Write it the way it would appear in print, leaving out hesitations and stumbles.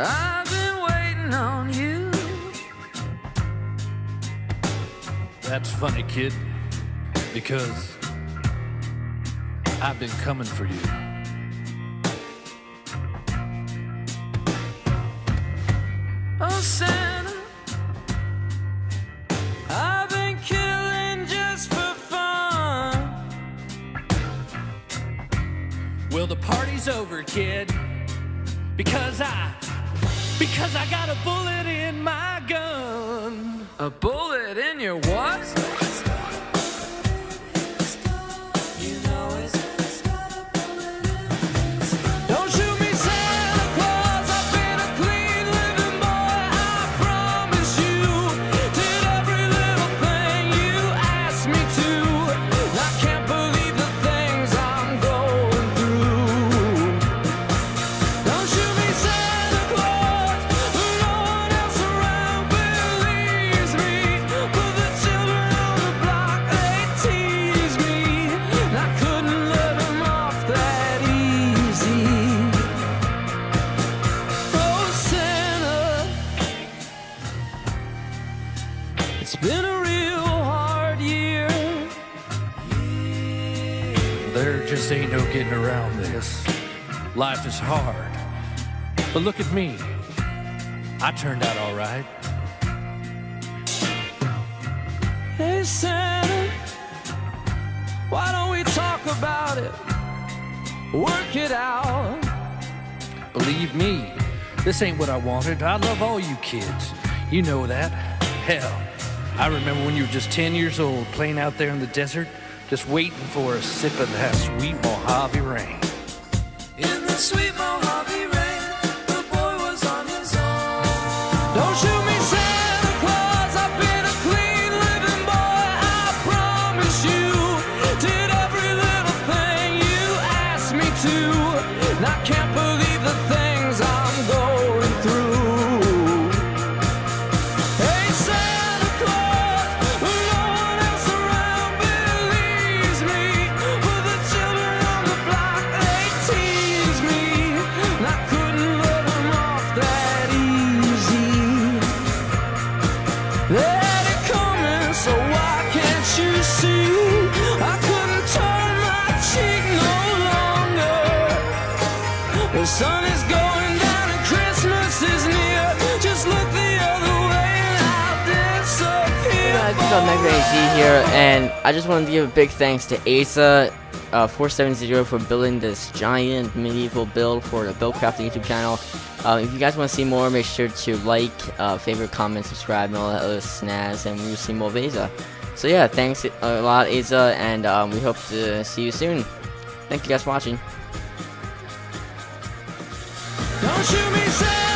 I've been waiting on you. That's funny, kid, because I've been coming for you. Oh, Santa, I've been killing just for fun. Well, the party's over, kid, because I got a bullet in my gun. A bullet in your what? You know it's got a bullet in it. Don't shoot me, Santa Claus. I've been a clean living boy, I promise you. Did every little thing you asked me to. I can't believe the things I'm going through. Don't shoot me, Santa Claus. It's been a real hard year. There just ain't no getting around this. Life is hard. But look at me. I turned out all right. Hey, Santa, why don't we talk about it? Work it out. Believe me, this ain't what I wanted. I love all you kids. You know that. Hell, I remember when you were just 10 years old, playing out there in the desert, just waiting for a sip of that sweet Mojave rain. In the sweet Mojave rain, the boy was on his own. Don't shoot me, Santa Claus. I've been a clean living boy, I promise you. Did every little thing you asked me to. And I can't believe the things I'm going through. Hey, Santa. Let it come in, so why can't you see? I couldn't turn my cheek no longer. The sun is going down and Christmas is near. Just look the other way and I'll disappear. Hey guys, this is MacMeBennyZ here, and I just wanted to give a big thanks to AZZA470 for building this giant medieval build for the Buildcrafting YouTube channel. If you guys want to see more, make sure to like, favorite, comment, subscribe, and all that other snaz, and we'll see more of AZZA. So yeah, thanks a lot, AZZA, and we hope to see you soon. Thank you guys for watching. Don't shoot me,